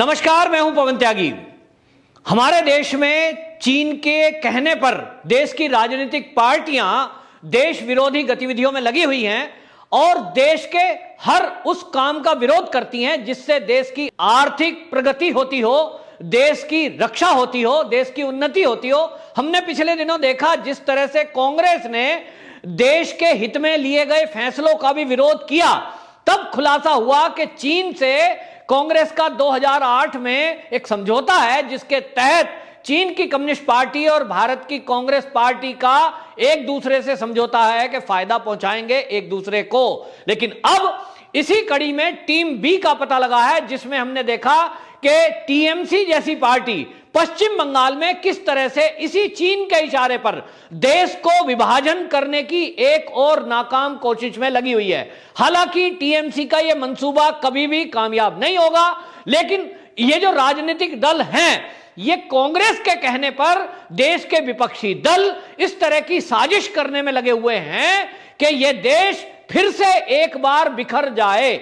नमस्कार, मैं हूं पवन त्यागी। हमारे देश में चीन के कहने पर देश की राजनीतिक पार्टियां देश विरोधी गतिविधियों में लगी हुई हैं और देश के हर उस काम का विरोध करती हैं जिससे देश की आर्थिक प्रगति होती हो, देश की रक्षा होती हो, देश की उन्नति होती हो। हमने पिछले दिनों देखा जिस तरह से कांग्रेस ने देश के हित में लिए गए फैसलों का भी विरोध किया, तब खुलासा हुआ कि चीन से कांग्रेस का 2008 में एक समझौता है जिसके तहत चीन की कम्युनिस्ट पार्टी और भारत की कांग्रेस पार्टी का एक दूसरे से समझौता है कि फायदा पहुंचाएंगे एक दूसरे को। लेकिन अब इसी कड़ी में टीम बी का पता लगा है जिसमें हमने देखा कि टीएमसी जैसी पार्टी पश्चिम बंगाल में किस तरह से इसी चीन के इशारे पर देश को विभाजन करने की एक और नाकाम कोशिश में लगी हुई है। हालांकि टीएमसी का यह मंसूबा कभी भी कामयाब नहीं होगा, लेकिन ये जो राजनीतिक दल हैं ये कांग्रेस के कहने पर देश के विपक्षी दल इस तरह की साजिश करने में लगे हुए हैं कि ये देश फिर से एक बार बिखर जाए।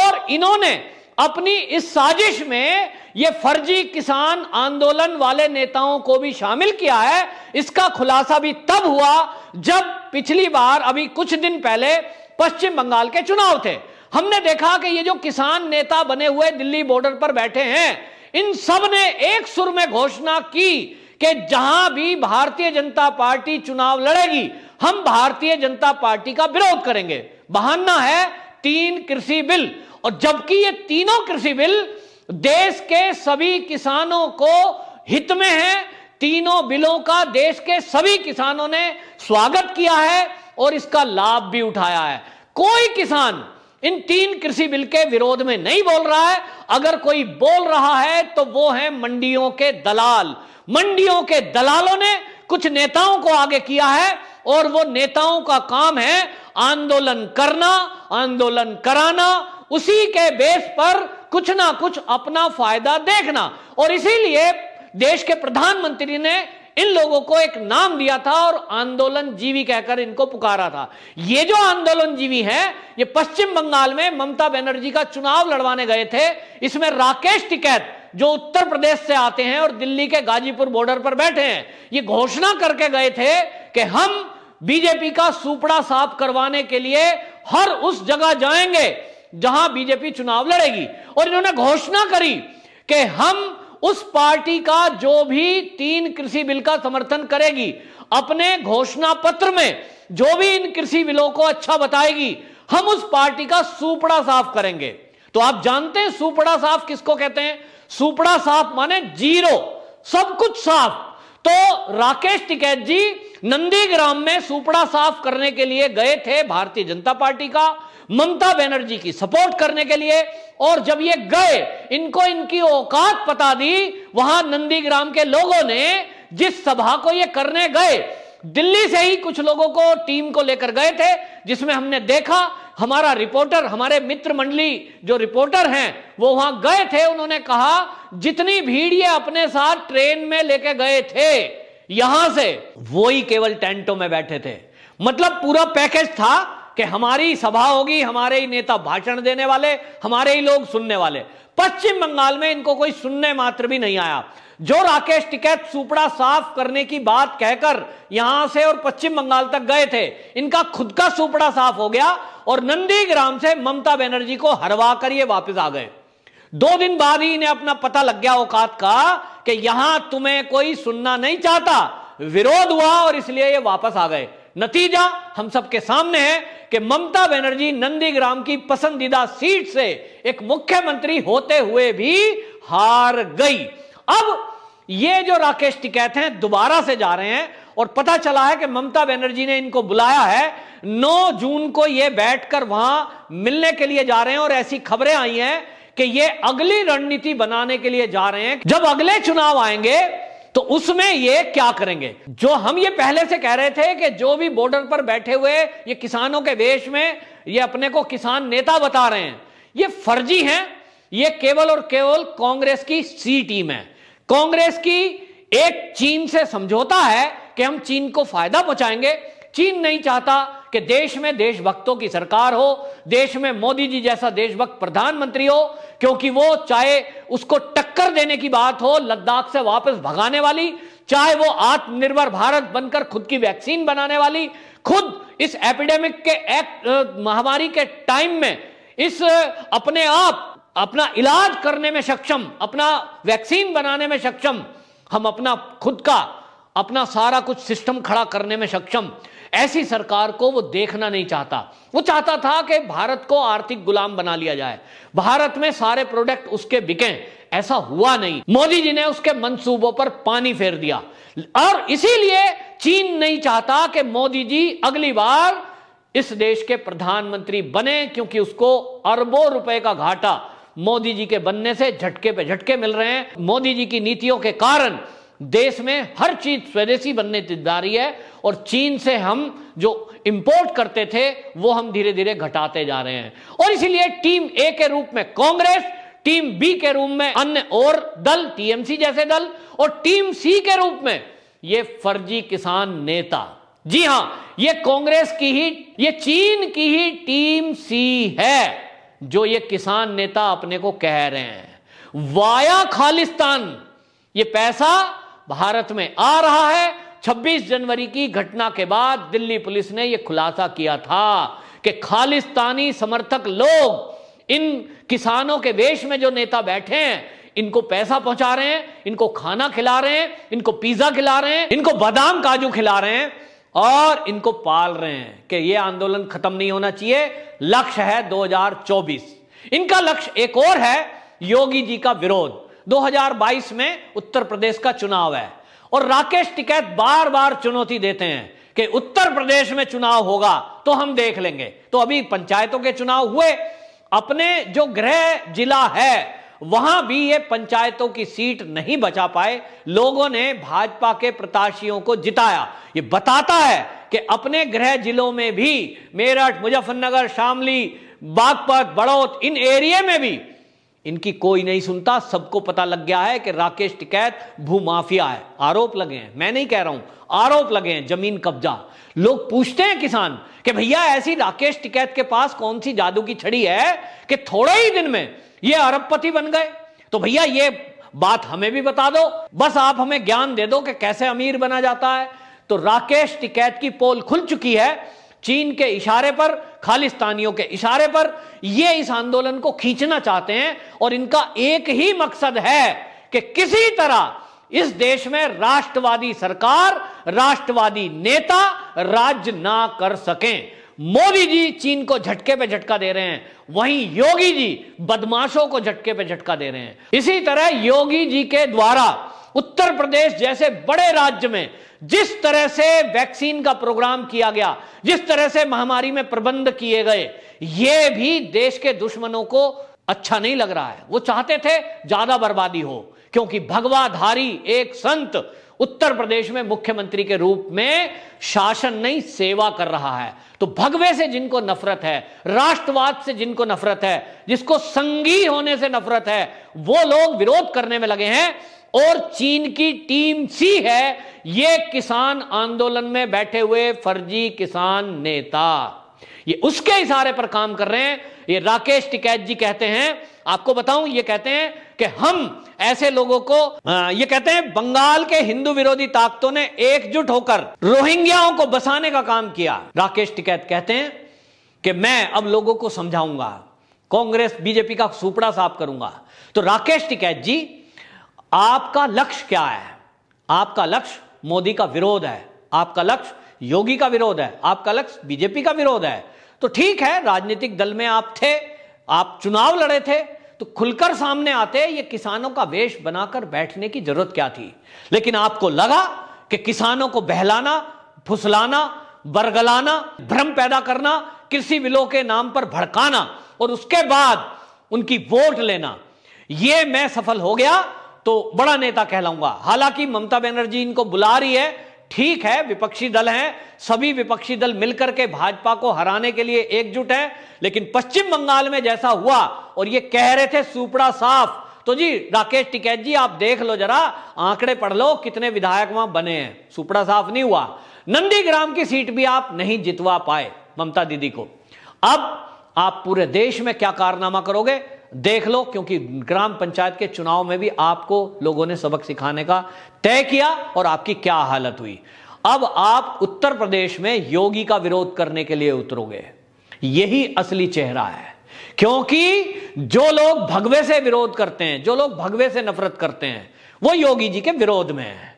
और इन्होंने अपनी इस साजिश में ये फर्जी किसान आंदोलन वाले नेताओं को भी शामिल किया है। इसका खुलासा भी तब हुआ जब पिछली बार अभी कुछ दिन पहले पश्चिम बंगाल के चुनाव थे। हमने देखा कि ये जो किसान नेता बने हुए दिल्ली बॉर्डर पर बैठे हैं, इन सब ने एक सुर में घोषणा की कि जहां भी भारतीय जनता पार्टी चुनाव लड़ेगी हम भारतीय जनता पार्टी का विरोध करेंगे। बहाना है 3 कृषि बिल, और जबकि ये तीनों कृषि बिल देश के सभी किसानों को हित में हैं। तीनों बिलों का देश के सभी किसानों ने स्वागत किया है और इसका लाभ भी उठाया है। कोई किसान इन 3 कृषि बिल के विरोध में नहीं बोल रहा है। अगर कोई बोल रहा है तो वो है मंडियों के दलाल। मंडियों के दलालों ने कुछ नेताओं को आगे किया है और वो नेताओं का काम है आंदोलन करना, आंदोलन कराना, उसी के बेस पर कुछ ना कुछ अपना फायदा देखना। और इसीलिए देश के प्रधानमंत्री ने इन लोगों को एक नाम दिया था और आंदोलन जीवी कहकर इनको पुकारा था। ये जो आंदोलन जीवी हैं, ये पश्चिम बंगाल में ममता बनर्जी का चुनाव लड़वाने गए थे। इसमें राकेश टिकैत जो उत्तर प्रदेश से आते हैं और दिल्ली के गाजीपुर बॉर्डर पर बैठे हैं, ये घोषणा करके गए थे कि हम बीजेपी का सूपड़ा साफ करवाने के लिए हर उस जगह जाएंगे जहां बीजेपी चुनाव लड़ेगी। और इन्होंने घोषणा करी कि हम उस पार्टी का जो भी 3 कृषि बिल का समर्थन करेगी अपने घोषणा पत्र में जो भी इन कृषि बिलों को अच्छा बताएगी हम उस पार्टी का सूपड़ा साफ करेंगे। तो आप जानते हैं सूपड़ा साफ किसको कहते हैं? सूपड़ा साफ माने जीरो, सब कुछ साफ। तो राकेश टिकैत जी नंदीग्राम में सूपड़ा साफ करने के लिए गए थे भारतीय जनता पार्टी का, ममता बनर्जी की सपोर्ट करने के लिए। और जब ये गए, इनको इनकी औकात पता दी। वहां नंदीग्राम के लोगों ने जिस सभा को ये करने गए, दिल्ली से ही कुछ लोगों को टीम को लेकर गए थे, जिसमें हमने देखा हमारा रिपोर्टर, हमारे मित्र मंडली जो रिपोर्टर हैं वो वहां गए थे। उन्होंने कहा जितनी भीड़ ये अपने साथ ट्रेन में लेके गए थे यहां से, वो ही केवल टेंटों में बैठे थे। मतलब पूरा पैकेज था कि हमारी सभा होगी, हमारे ही नेता भाषण देने वाले, हमारे ही लोग सुनने वाले। पश्चिम बंगाल में इनको कोई सुनने मात्र भी नहीं आया। जो राकेश टिकैत सूपड़ा साफ करने की बात कहकर यहां से और पश्चिम बंगाल तक गए थे, इनका खुद का सूपड़ा साफ हो गया और नंदीग्राम से ममता बनर्जी को हरवा कर ये वापस आ गए। 2 दिन बाद ही इन्हें अपना पता लग गया औकात का कि यहां तुम्हें कोई सुनना नहीं चाहता। विरोध हुआ और इसलिए ये वापस आ गए। नतीजा हम सबके सामने है कि ममता बनर्जी नंदीग्राम की पसंदीदा सीट से एक मुख्यमंत्री होते हुए भी हार गई। अब ये जो राकेश टिकैत हैं दोबारा से जा रहे हैं और पता चला है कि ममता बनर्जी ने इनको बुलाया है। 9 जून को ये बैठकर वहां मिलने के लिए जा रहे हैं और ऐसी खबरें आई हैं कि ये अगली रणनीति बनाने के लिए जा रहे हैं। जब अगले चुनाव आएंगे तो उसमें ये क्या करेंगे। जो हम ये पहले से कह रहे थे कि जो भी बॉर्डर पर बैठे हुए ये किसानों के वेश में ये अपने को किसान नेता बता रहे हैं, ये फर्जी हैं। ये केवल और केवल कांग्रेस की सी टीम है। कांग्रेस की एक चीन से समझौता है कि हम चीन को फायदा पहुंचाएंगे। चीन नहीं चाहता कि देश में देशभक्तों की सरकार हो, देश में मोदी जी जैसा देशभक्त प्रधानमंत्री हो, क्योंकि वो चाहे उसको टक्कर देने की बात हो लद्दाख से वापस भगाने वाली, चाहे वो आत्मनिर्भर भारत बनकर खुद की वैक्सीन बनाने वाली, खुद इस एपिडेमिक के महामारी के टाइम में इस अपने आप अपना इलाज करने में सक्षम, अपना वैक्सीन बनाने में सक्षम, हम अपना खुद का अपना सारा कुछ सिस्टम खड़ा करने में सक्षम, ऐसी सरकार को वो देखना नहीं चाहता। वो चाहता था कि भारत को आर्थिक गुलाम बना लिया जाए, भारत में सारे प्रोडक्ट उसके बिकें। ऐसा हुआ नहीं, मोदी जी ने उसके मंसूबों पर पानी फेर दिया। और इसीलिए चीन नहीं चाहता कि मोदी जी अगली बार इस देश के प्रधानमंत्री बने, क्योंकि उसको अरबों रुपए का घाटा मोदी जी के बनने से झटके पे झटके मिल रहे हैं। मोदी जी की नीतियों के कारण देश में हर चीज स्वदेशी बनने जा रही है और चीन से हम जो इंपोर्ट करते थे वो हम धीरे धीरे घटाते जा रहे हैं। और इसीलिए टीम ए के रूप में कांग्रेस, टीम बी के रूप में अन्य और दल, टीएमसी जैसे दल, और टीम सी के रूप में ये फर्जी किसान नेता। जी हां, ये कांग्रेस की ही, ये चीन की ही टीम सी है जो ये किसान नेता अपने को कह रहे हैं। वाया खालिस्तान ये पैसा भारत में आ रहा है। 26 जनवरी की घटना के बाद दिल्ली पुलिस ने ये खुलासा किया था कि खालिस्तानी समर्थक लोग इन किसानों के वेश में जो नेता बैठे हैं इनको पैसा पहुंचा रहे हैं, इनको खाना खिला रहे हैं, इनको पिज्जा खिला रहे हैं, इनको बादाम काजू खिला रहे हैं और इनको पाल रहे हैं कि यह आंदोलन खत्म नहीं होना चाहिए। लक्ष्य है 2024, इनका लक्ष्य एक और है योगी जी का विरोध। 2022 में उत्तर प्रदेश का चुनाव है और राकेश टिकैत बार बार चुनौती देते हैं कि उत्तर प्रदेश में चुनाव होगा तो हम देख लेंगे। तो अभी पंचायतों के चुनाव हुए, अपने जो गृह जिला है वहां भी ये पंचायतों की सीट नहीं बचा पाए। लोगों ने भाजपा के प्रत्याशियों को जिताया। ये बताता है कि अपने गृह जिलों में भी, मेरठ, मुजफ्फरनगर, शामली, बागपत, बड़ौत, इन एरिया में भी इनकी कोई नहीं सुनता। सबको पता लग गया है कि राकेश टिकैत भूमाफिया है। आरोप लगे हैं, मैं नहीं कह रहा हूं, आरोप लगे हैं, जमीन कब्जा। लोग पूछते हैं किसान कि भैया ऐसी राकेश टिकैत के पास कौन सी जादू की छड़ी है कि थोड़े ही दिन में ये अरबपति बन गए। तो भैया ये बात हमें भी बता दो, बस आप हमें ज्ञान दे दो कि कैसे अमीर बना जाता है। तो राकेश टिकैत की पोल खुल चुकी है। चीन के इशारे पर, खालिस्तानियों के इशारे पर ये इस आंदोलन को खींचना चाहते हैं और इनका एक ही मकसद है कि किसी तरह इस देश में राष्ट्रवादी सरकार, राष्ट्रवादी नेता राज ना कर सकें। मोदी जी चीन को झटके पे झटका दे रहे हैं, वहीं योगी जी बदमाशों को झटके पे झटका दे रहे हैं। इसी तरह योगी जी के द्वारा उत्तर प्रदेश जैसे बड़े राज्य में जिस तरह से वैक्सीन का प्रोग्राम किया गया, जिस तरह से महामारी में प्रबंध किए गए, ये भी देश के दुश्मनों को अच्छा नहीं लग रहा है। वो चाहते थे ज्यादा बर्बादी हो, क्योंकि भगवाधारी एक संत उत्तर प्रदेश में मुख्यमंत्री के रूप में शासन नहीं, सेवा कर रहा है। तो भगवे से जिनको नफरत है, राष्ट्रवाद से जिनको नफरत है, जिसको संगी होने से नफरत है, वो लोग विरोध करने में लगे हैं। और चीन की टीम सी है ये किसान आंदोलन में बैठे हुए फर्जी किसान नेता, ये उसके इशारे पर काम कर रहे हैं। ये राकेश टिकैत जी कहते हैं, आपको बताऊं, ये कहते हैं कि हम ऐसे लोगों को ये कहते हैं बंगाल के हिंदू विरोधी ताकतों ने एकजुट होकर रोहिंग्याओं को बसाने का काम किया। राकेश टिकैत कहते हैं कि मैं अब लोगों को समझाऊंगा, कांग्रेस बीजेपी का सुपड़ा साफ करूंगा। तो राकेश टिकैत जी, आपका लक्ष्य क्या है? आपका लक्ष्य मोदी का विरोध है, आपका लक्ष्य योगी का विरोध है, आपका लक्ष्य बीजेपी का विरोध है। तो ठीक है, राजनीतिक दल में आप थे, आप चुनाव लड़े थे, तो खुलकर सामने आते। ये किसानों का वेश बनाकर बैठने की जरूरत क्या थी? लेकिन आपको लगा कि किसानों को बहलाना, फुसलाना, बरगलाना, भ्रम पैदा करना, कृषि बिलों के नाम पर भड़काना और उसके बाद उनकी वोट लेना, यह मैं सफल हो गया तो बड़ा नेता कहलाऊंगा। हालांकि ममता बनर्जी इनको बुला रही है, ठीक है, विपक्षी दल हैं, सभी विपक्षी दल मिलकर के भाजपा को हराने के लिए एकजुट हैं, लेकिन पश्चिम बंगाल में जैसा हुआ, और ये कह रहे थे सुपड़ा साफ, तो जी राकेश टिकैत जी आप देख लो जरा, आंकड़े पढ़ लो कितने विधायक वहां बने हैं, सुपड़ा साफ नहीं हुआ। नंदीग्राम की सीट भी आप नहीं जितवा पाए। ममता दीदी को। अब आप पूरे देश में क्या कारनामा करोगे देख लो, क्योंकि ग्राम पंचायत के चुनाव में भी आपको लोगों ने सबक सिखाने का तय किया और आपकी क्या हालत हुई। अब आप उत्तर प्रदेश में योगी का विरोध करने के लिए उतरोगे, यही असली चेहरा है। क्योंकि जो लोग भगवे से विरोध करते हैं, जो लोग भगवे से नफरत करते हैं, वो योगी जी के विरोध में है।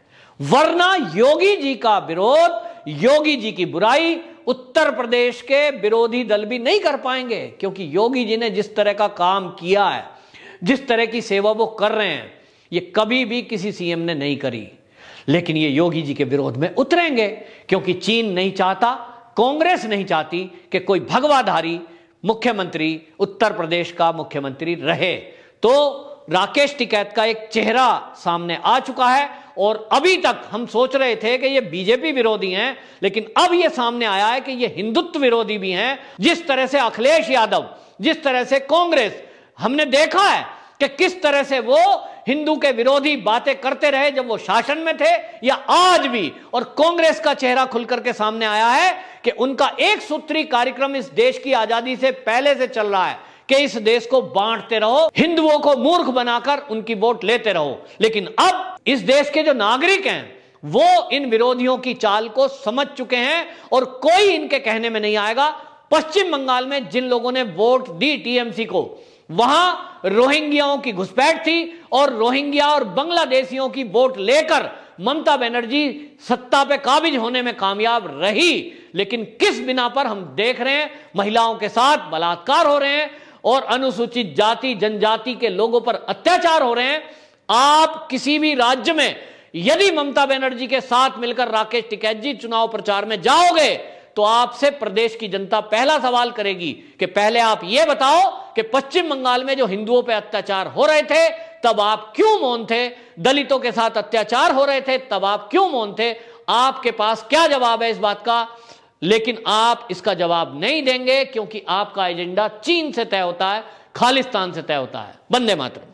वरना योगी जी का विरोध, योगी जी की बुराई उत्तर प्रदेश के विरोधी दल भी नहीं कर पाएंगे। क्योंकि योगी जी ने जिस तरह का काम किया है, जिस तरह की सेवा वो कर रहे हैं, ये कभी भी किसी सीएम ने नहीं करी। लेकिन ये योगी जी के विरोध में उतरेंगे, क्योंकि चीन नहीं चाहता, कांग्रेस नहीं चाहती कि कोई भगवाधारी मुख्यमंत्री उत्तर प्रदेश का मुख्यमंत्री रहे। तो राकेश टिकैत का एक चेहरा सामने आ चुका है। और अभी तक हम सोच रहे थे कि ये बीजेपी विरोधी हैं, लेकिन अब ये सामने आया है कि ये हिंदुत्व विरोधी भी हैं। जिस तरह से अखिलेश यादव, जिस तरह से कांग्रेस, हमने देखा है कि किस तरह से वो हिंदू के विरोधी बातें करते रहे जब वो शासन में थे या आज भी। और कांग्रेस का चेहरा खुलकर के सामने आया है कि उनका एक सूत्री कार्यक्रम इस देश की आजादी से पहले से चल रहा है कि इस देश को बांटते रहो, हिंदुओं को मूर्ख बनाकर उनकी वोट लेते रहो। लेकिन अब इस देश के जो नागरिक हैं वो इन विरोधियों की चाल को समझ चुके हैं और कोई इनके कहने में नहीं आएगा। पश्चिम बंगाल में जिन लोगों ने वोट दी टीएमसी को, वहां रोहिंग्याओं की घुसपैठ थी और रोहिंग्या और बांग्लादेशियों की वोट लेकर ममता बनर्जी सत्ता पे काबिज होने में कामयाब रही। लेकिन किस बिना पर हम देख रहे हैं महिलाओं के साथ बलात्कार हो रहे हैं और अनुसूचित जाति जनजाति के लोगों पर अत्याचार हो रहे हैं। आप किसी भी राज्य में यदि ममता बनर्जी के साथ मिलकर राकेश टिकैत जी चुनाव प्रचार में जाओगे तो आपसे प्रदेश की जनता पहला सवाल करेगी कि पहले आप ये बताओ कि पश्चिम बंगाल में जो हिंदुओं पर अत्याचार हो रहे थे तब आप क्यों मौन थे, दलितों के साथ अत्याचार हो रहे थे तब आप क्यों मौन थे, आपके पास क्या जवाब है इस बात का। लेकिन आप इसका जवाब नहीं देंगे, क्योंकि आपका एजेंडा चीन से तय होता है, खालिस्तान से तय होता है। वंदे मातरम।